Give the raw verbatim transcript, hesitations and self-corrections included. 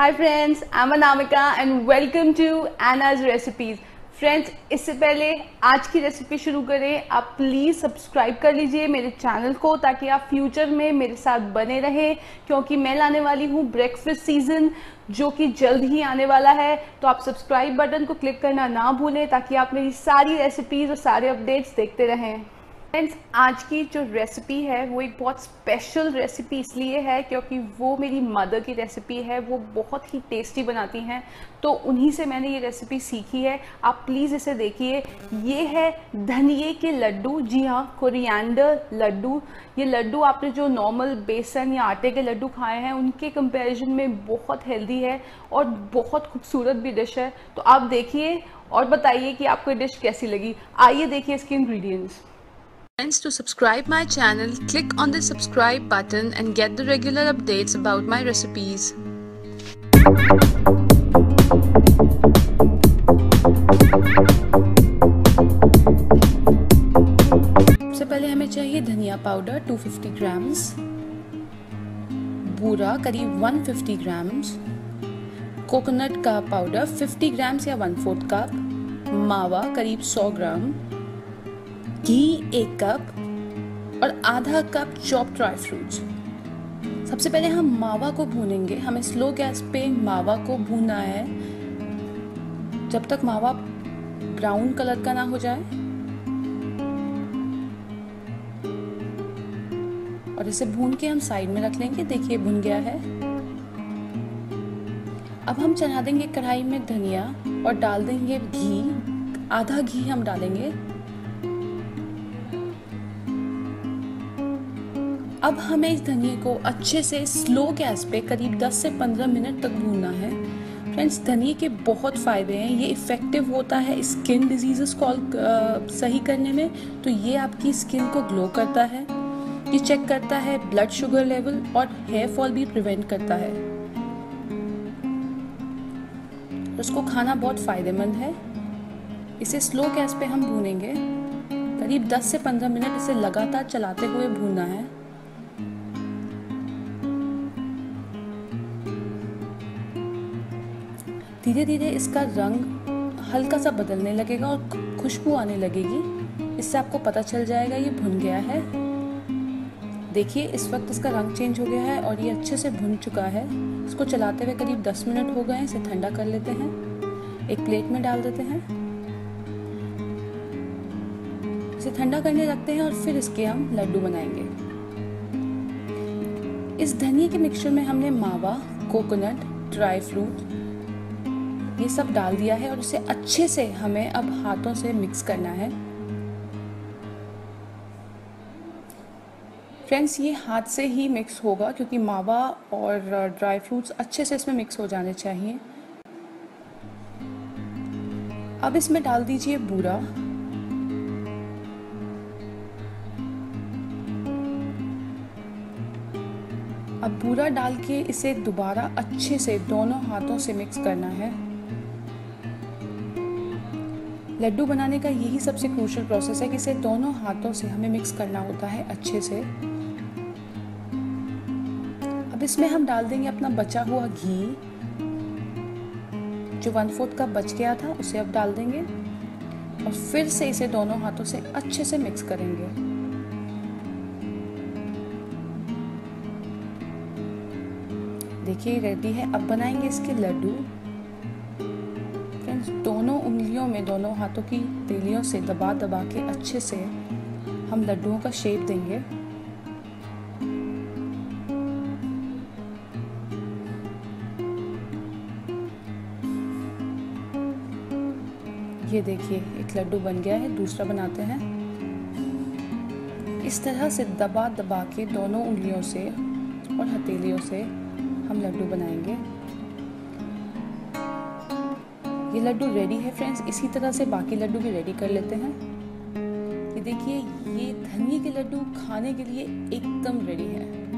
Hi friends, I am Anamika and welcome to Ana's recipes. Friends, इससे पहले आज की रेसिपी शुरू करें, आप प्लीज़ सब्सक्राइब कर लीजिए मेरे चैनल को ताकि आप फ्यूचर में मेरे साथ बने रहें, क्योंकि मैं लाने वाली हूँ ब्रेकफास्ट सीजन जो कि जल्द ही आने वाला है। तो आप सब्सक्राइब बटन को क्लिक करना ना भूलें ताकि आप मेरी सारी रेसिपीज़ और सारे अपडेट्स देखते रहें। फ्रेंड्स, आज की जो रेसिपी है वो एक बहुत स्पेशल रेसिपी इसलिए है क्योंकि वो मेरी मदर की रेसिपी है। वो बहुत ही टेस्टी बनाती हैं, तो उन्हीं से मैंने ये रेसिपी सीखी है। आप प्लीज़ इसे देखिए। ये है धनिए के लड्डू। जी हाँ, कोरिएंडर लड्डू। ये लड्डू आपने जो नॉर्मल बेसन या आटे के लड्डू खाए हैं उनके कंपैरिजन में बहुत हेल्दी है और बहुत खूबसूरत भी डिश है। तो आप देखिए और बताइए कि आपको ये डिश कैसी लगी। आइए देखिए इसके ingredients. Friends, to subscribe my channel, click on the subscribe button and get the regular updates about my recipes. सबसे पहले हमें चाहिए धनिया पाउडर दो सौ पचास ग्राम्स, बूरा करीब एक सौ पचास ग्राम्स, कोकोनट का पाउडर पचास ग्राम्स या एक चौथाई कप, मावा करीब सौ ग्राम, घी एक कप और आधा कप चॉप ड्राई फ्रूट्स। सबसे पहले हम मावा को भूनेंगे। हमें स्लो गैस पे मावा को भूनना है जब तक मावा ब्राउन कलर का ना हो जाए, और इसे भून के हम साइड में रख लेंगे। देखिए भुन गया है। अब हम चढ़ा देंगे कढ़ाई में धनिया और डाल देंगे घी। आधा घी हम डालेंगे। अब हमें इस धनिए को अच्छे से स्लो गैस पे करीब दस से पंद्रह मिनट तक भूनना है। फ्रेंड्स, धनिए के बहुत फ़ायदे हैं। ये इफ़ेक्टिव होता है स्किन डिजीज़ को सही करने में। तो ये आपकी स्किन को ग्लो करता है, ये चेक करता है ब्लड शुगर लेवल और हेयर फॉल भी प्रिवेंट करता है। उसको खाना बहुत फ़ायदेमंद है। इसे स्लो गैस पे हम भूनेंगे करीब दस से पंद्रह मिनट। इसे लगातार चलाते हुए भूनना है। धीरे धीरे इसका रंग हल्का सा बदलने लगेगा और खुशबू आने लगेगी। इससे आपको पता चल जाएगा ये भुन गया है। देखिए इस वक्त इसका रंग चेंज हो गया है और ये अच्छे से भुन चुका है। इसको चलाते हुए करीब दस मिनट हो गए हैं। इसे ठंडा कर लेते हैं, एक प्लेट में डाल देते हैं। इसे ठंडा करने रखते हैं और फिर इसके हम लड्डू बनाएंगे। इस धनिए के मिक्सचर में हमने मावा, कोकोनट, ड्राई फ्रूट ये सब डाल दिया है और इसे अच्छे से हमें अब हाथों से मिक्स करना है। फ्रेंड्स, ये हाथ से ही मिक्स होगा क्योंकि मावा और ड्राई फ्रूट्स अच्छे से इसमें मिक्स हो जाने चाहिए। अब इसमें डाल दीजिए बूरा। अब बूरा डाल के इसे दोबारा अच्छे से दोनों हाथों से मिक्स करना है। लड्डू बनाने का यही सबसे क्रूशियल प्रोसेस है कि इसे दोनों हाथों से हमें मिक्स करना होता है अच्छे से। अब इसमें हम डाल देंगे अपना बचा हुआ घी, जो वन फोर्थ कप बच गया था उसे अब डाल देंगे और फिर से इसे दोनों हाथों से अच्छे से मिक्स करेंगे। देखिए रेडी है। अब बनाएंगे इसके लड्डू। दोनों उंगलियों में, दोनों हाथों की तीलियों से दबा दबा के अच्छे से हम लड्डुओं का शेप देंगे। ये देखिए एक लड्डू बन गया है, दूसरा बनाते हैं। इस तरह से दबा दबा के दोनों उंगलियों से और हथेलियों से हम लड्डू बनाएंगे। ये लड्डू रेडी है। फ्रेंड्स, इसी तरह से बाकी लड्डू भी रेडी कर लेते हैं। ये देखिए, ये धनिए के लड्डू खाने के लिए एकदम रेडी है।